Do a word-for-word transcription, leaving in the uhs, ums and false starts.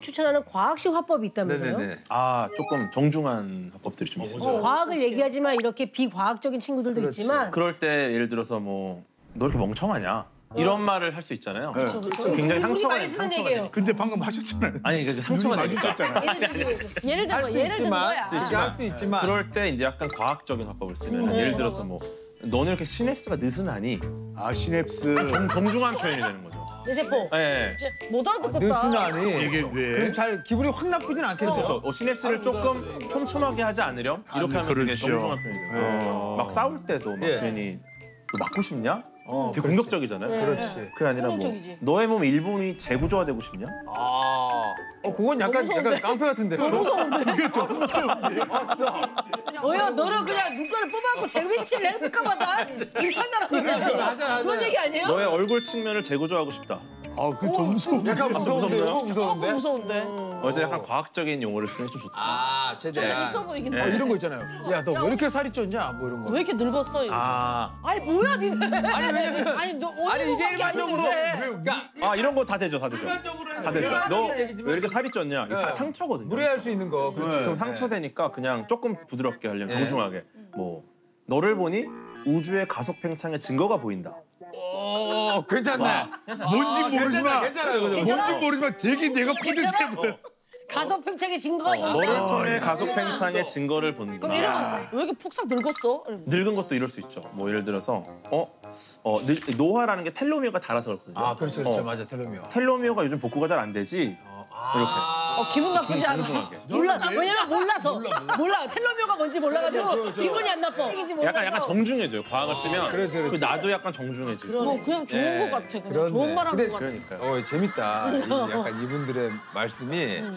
추천하는 과학식 화법이 있다면서요? 네네네. 아, 조금 정중한 화법들이 좀 있어요. 어, 과학을 얘기하지만 이렇게 비과학적인 친구들도 그렇지. 있지만 그럴 때 예를 들어서 뭐 너 이렇게 멍청하냐? 이런 말을 할 수 있잖아요. 네. 그쵸, 그쵸. 굉장히 상처가 되는 상처예요. 근데 방금 하셨잖아요. 아니, 그러니까 상처가 되니까. 예를 들어, 예를 들어 뭐야? 할 수 있지만 그럴 때 이제 약간 과학적인 화법을 쓰면 음, 예를 들어서 뭐 너는 이렇게 시냅스가 느슨하니? 아, 시냅스. 정, 정중한 표현이 되는 거죠. 뇌세포. 네. 못 알아듣겠다. 느슨하니? 이게 왜? 그럼 잘 기분이 확 나쁘진 않겠죠? 어, 시냅스를 조금 촘촘하게 하지 않으렴? 이렇게 하면 되게 정중한 표현이 돼요. 막 싸울 때도 막 괜히 너 맞고 싶냐? 어, 되게 그렇지. 공격적이잖아요. 네, 그렇지. 그게 아니라 공격적이지. 뭐 너의 몸 일부분이 재구조화되고 싶냐? 아, 어 그건 약간 약간 깡패 같은데. 너무 무서운데. 그게 더 무서운데. 너야 너를 그냥 눈가를 뽑아갖고 재미칠 랭크까마다 일판자라고 그냥. 그런 얘기 아니에요? 너의 얼굴 측면을 재구조하고 싶다. 아, 그게 더 무서운데. 약간 무서운데. 무서운데. 무서운데. 어제 약간 과학적인 용어를 쓰면 좀 좋다. 아, 제대야. 있어 보이긴 해. 이런 거 있잖아요. 야, 너 왜 이렇게 살이 쪘냐? 뭐 이런 거. 왜 이렇게 늙었어? 아, 아니 뭐야, 니네. 아니 왜냐면 아니 너 아니 이게 일반적으로 그러니까 아 이런 거 다 되죠, 다 되죠. 일반적으로 다 되죠. 너 왜 이렇게 살이 쪘냐? 이게 상처거든요. 무례할 수 있는 거. 그렇지. 좀 상처 되니까 그냥 조금 부드럽게 하려면 정중하게 뭐 너를 보니 우주의 가속 팽창의 증거가 보인다. 오, 괜찮네. 괜찮아. 뭔지 아, 모르지만 괜찮아요. 뭔지 모르지만 되게 내가 포인트를 가속 팽창의 증거가 어, 너를 통해 가속 팽창의 증거를 본다. 그럼 이러면 왜 이렇게 폭삭 늙었어? 늙은 것도 이럴 수 있죠. 뭐 예를 들어서 어, 어 노화라는 게 텔로미어가 달아서 그렇거든요. 아, 그렇죠, 그렇죠, 어, 맞아, 텔로미어. 텔로미어가 요즘 복구가 잘 안 되지. 이렇게. 어, 기분 나쁘지 않아. 몰라, 왜냐면 몰라서. 몰라, 몰라. 몰라. 텔로미어가 뭔지 몰라가지고 기분이 안 나빠. 약간 약간 정중해져요. 과학을 쓰면. 그렇지, 그렇지. 나도 약간 정중해지고. 그러네. 뭐 그냥 좋은 네. 것 같아. 그냥 좋은 말한 것 같아. 그러니까요. 어, 재밌다. 이, 약간 이분들의 말씀이. 음.